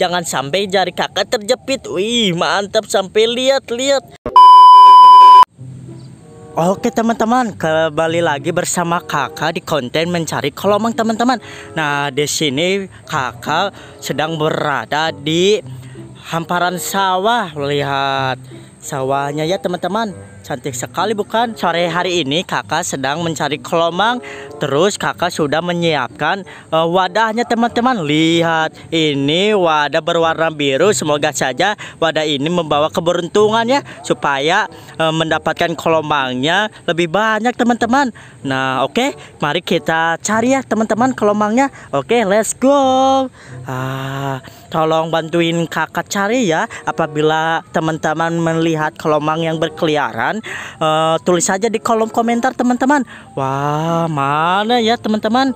Jangan sampai jari kakak terjepit. Wih, mantap, sampai lihat-lihat. Oke teman-teman, kembali lagi bersama kakak di konten mencari kelomang teman-teman. Nah, di sini kakak sedang berada di hamparan sawah. Lihat sawahnya ya teman-teman, cantik sekali bukan? Sore hari ini kakak sedang mencari kelomang. Terus kakak sudah menyiapkan wadahnya teman-teman. Lihat, ini wadah berwarna biru. Semoga saja wadah ini membawa keberuntungan ya, supaya mendapatkan kelomangnya lebih banyak teman-teman. Nah oke, mari kita cari ya teman-teman kelomangnya. Oke, let's go. Tolong bantuin kakak cari ya. Apabila teman-teman melihat kelomang yang berkeliaran, tulis saja di kolom komentar teman-teman. Wah, mana ya teman-teman?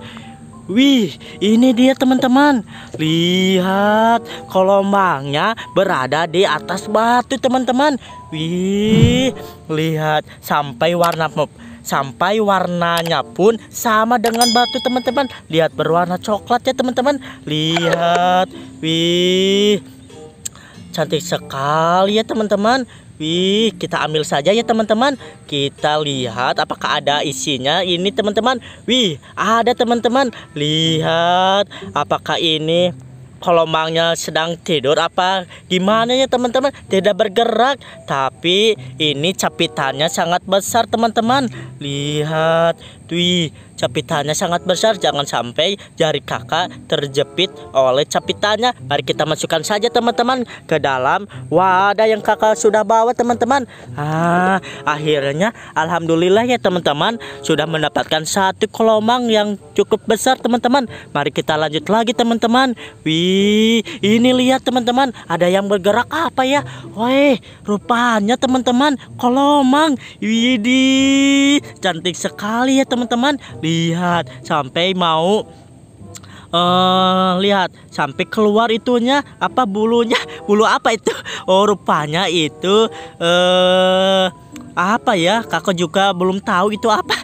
Wih, ini dia teman-teman. Lihat, kelomangnya berada di atas batu teman-teman. Wih, lihat sampai warnanya pun sama dengan batu teman-teman. Lihat, berwarna coklat ya teman-teman. Lihat, wih, cantik sekali ya teman-teman. Wih, kita ambil saja ya teman-teman. Kita lihat apakah ada isinya ini teman-teman. Wih, ada teman-teman. Lihat, apakah ini kelomangnya sedang tidur apa gimana ya teman-teman? Tidak bergerak, tapi ini capitannya sangat besar teman-teman. Lihat, wih, capitannya sangat besar. Jangan sampai jari kakak terjepit oleh capitannya. Mari kita masukkan saja teman-teman ke dalam wadah yang kakak sudah bawa teman-teman. Akhirnya alhamdulillah ya teman-teman, sudah mendapatkan satu kelomang yang cukup besar teman-teman. Mari kita lanjut lagi teman-teman. Wih, ini lihat teman-teman, ada yang bergerak apa ya? Wih, rupanya teman-teman kelomang. Widih, cantik sekali ya teman-teman. Lihat, sampai mau lihat sampai keluar itunya, apa bulunya? Bulu apa itu? Oh, rupanya itu apa ya? Kakak juga belum tahu itu apa.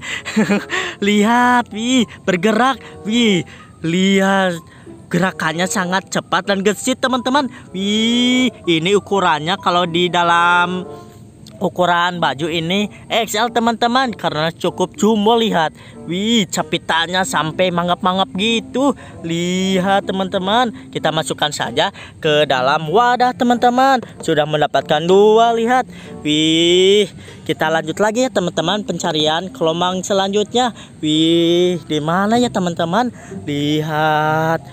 Lihat, wih, bergerak. Wih, lihat, gerakannya sangat cepat dan gesit teman-teman. Wih, ini ukurannya kalau di dalam ukuran baju ini XL teman-teman, karena cukup jumbo. Lihat, wih, capitannya sampai mangap-mangap gitu. Lihat teman-teman, kita masukkan saja ke dalam wadah teman-teman. Sudah mendapatkan dua, lihat. Wih, kita lanjut lagi ya teman-teman pencarian kelomang selanjutnya. Wih, di mana ya teman-teman? Lihat.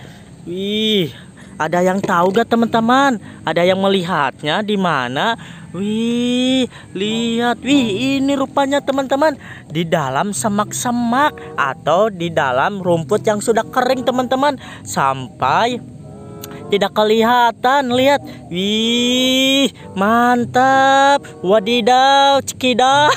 Wih, ada yang tahu gak teman-teman? Ada yang melihatnya di mana? Wih, lihat. Wih, ini rupanya teman-teman di dalam semak-semak atau di dalam rumput yang sudah kering teman-teman, sampai tidak kelihatan. Lihat, wih, mantap, wadidaw, cikidau.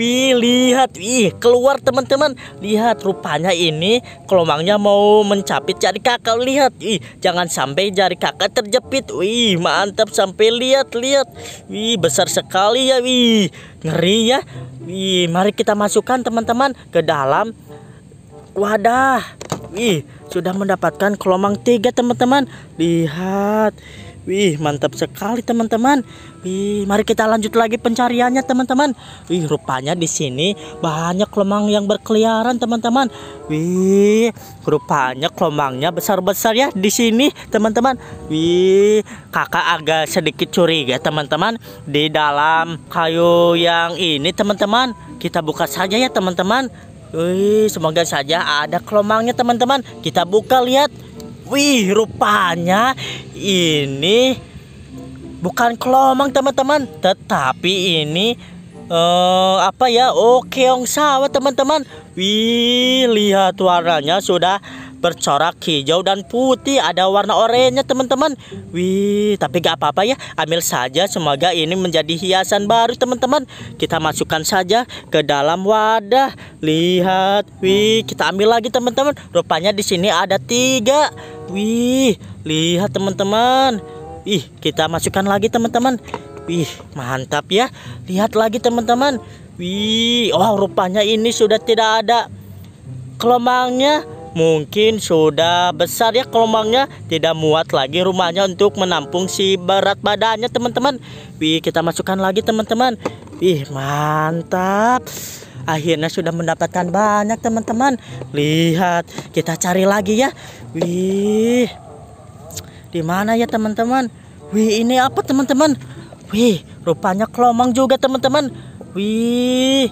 Wih, lihat, wih, keluar teman-teman. Lihat, rupanya ini kelomangnya mau mencapit jari kakak. Lihat, wih, jangan sampai jari kakak terjepit. Wih, mantap, sampai lihat-lihat. Wih, besar sekali ya. Wih, ngeri ya. Wih, mari kita masukkan teman-teman ke dalam wadah. Wih, sudah mendapatkan kelomang 3 teman-teman. Lihat, wih, mantap sekali teman-teman. Wih, mari kita lanjut lagi pencariannya teman-teman. Wih, rupanya di sini banyak kelomang yang berkeliaran teman-teman. Wih, rupanya kelomangnya besar-besar ya di sini teman-teman. Wih, kakak agak sedikit curiga teman-teman. Di dalam kayu yang ini teman-teman, kita buka saja ya teman-teman. Wih, semoga saja ada kelomangnya teman-teman. Kita buka, lihat. Wih, rupanya ini bukan kelomang teman-teman, tetapi ini apa ya? Oh, keong sawah teman-teman. Wih, lihat, warnanya sudah bercorak hijau dan putih, ada warna oranye teman-teman. Wih, tapi gak apa-apa ya, ambil saja, semoga ini menjadi hiasan baru teman-teman. Kita masukkan saja ke dalam wadah. Lihat, wih, kita ambil lagi teman-teman. Rupanya di sini ada 3. Wih, lihat teman-teman. Ih, kita masukkan lagi teman-teman. Wih, mantap ya. Lihat lagi teman-teman. Wih, oh, rupanya ini sudah tidak ada kelomangnya. mungkin sudah besar ya gelombangnya, tidak muat lagi rumahnya untuk menampung si berat badannya teman-teman. Wih, kita masukkan lagi teman-teman. Wih, mantap. Akhirnya sudah mendapatkan banyak teman-teman. Lihat, kita cari lagi ya. Wih, di mana ya teman-teman? Wih, ini apa teman-teman? Wih, rupanya kelomang juga teman-teman. Wih,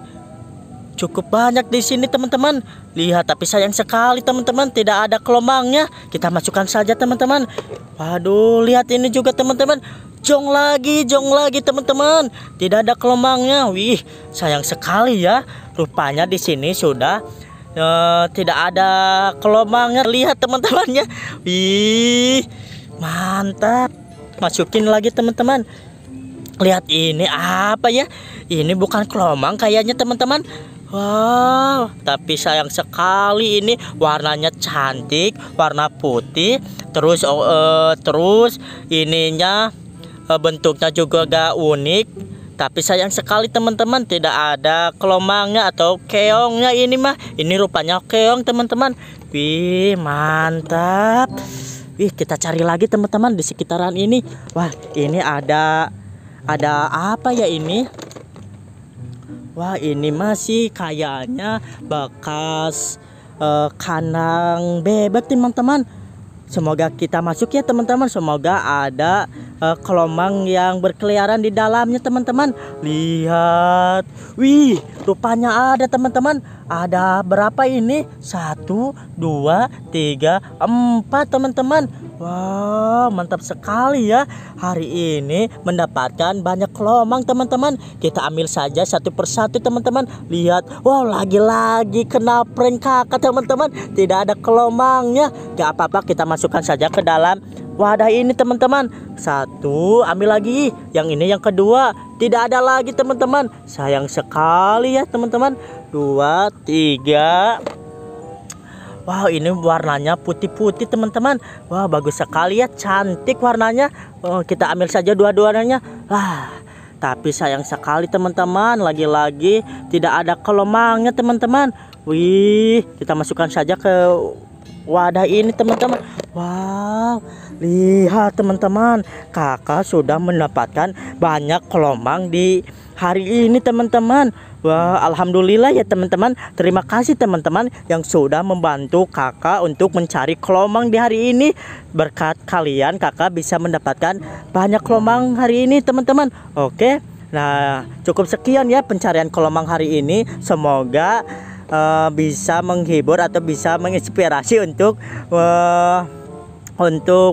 cukup banyak di sini teman-teman. Lihat, tapi sayang sekali teman-teman tidak ada kelomangnya. Kita masukkan saja teman-teman. Waduh, lihat ini juga teman-teman. Jong lagi teman-teman. Tidak ada kelomangnya. Wih, sayang sekali ya. Rupanya di sini sudah tidak ada kelomangnya. Lihat teman-temannya. Wih, mantap. Masukin lagi teman-teman. Lihat ini apa ya? Ini bukan kelomang kayaknya teman-teman. Wow, tapi sayang sekali ini warnanya cantik, warna putih. Terus ininya bentuknya juga agak unik, tapi sayang sekali teman-teman tidak ada kelomangnya atau keongnya. Ini mah, ini rupanya keong teman-teman. Wih, mantap. Wih, kita cari lagi teman-teman di sekitaran ini. Wah, ini ada apa ya ini? Wah, ini masih kayaknya bekas kandang bebek teman-teman. Semoga kita masuk ya teman-teman. Semoga ada kelomang yang berkeliaran di dalamnya teman-teman. Lihat. Wih, rupanya ada teman-teman. Ada berapa ini? 1, 2, 3, 4 teman-teman. Wow, mantap sekali ya. Hari ini mendapatkan banyak kelomang teman-teman. Kita ambil saja satu persatu teman-teman. Lihat. Wow, lagi-lagi kena prank kakak teman-teman. Tidak ada kelomangnya. Gak apa-apa, kita masukkan saja ke dalam wadah ini teman-teman. Satu, ambil lagi. Yang ini yang kedua. Tidak ada lagi teman-teman. Sayang sekali ya teman-teman. 2, 3. Wow, ini warnanya putih-putih teman-teman. Wah, bagus sekali ya, cantik warnanya. Oh, kita ambil saja dua-duanya. Wah, tapi sayang sekali teman-teman, lagi-lagi tidak ada kelomangnya teman-teman. Wih, kita masukkan saja ke wadah ini teman-teman. Wow, lihat teman-teman, kakak sudah mendapatkan banyak kelomang di hari ini teman-teman. Wah, alhamdulillah ya teman-teman. Terima kasih teman-teman yang sudah membantu kakak untuk mencari kelomang di hari ini. Berkat kalian kakak bisa mendapatkan banyak kelomang hari ini teman-teman. Oke, nah cukup sekian ya pencarian kelomang hari ini. Semoga bisa menghibur atau bisa menginspirasi untuk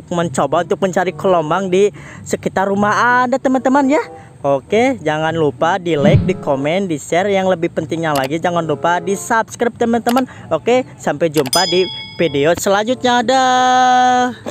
mencoba untuk mencari kelomang di sekitar rumah Anda teman-teman ya. Oke, jangan lupa di like, di komen, di share. Yang lebih pentingnya lagi, jangan lupa di subscribe teman-teman. Oke, sampai jumpa di video selanjutnya. Dah.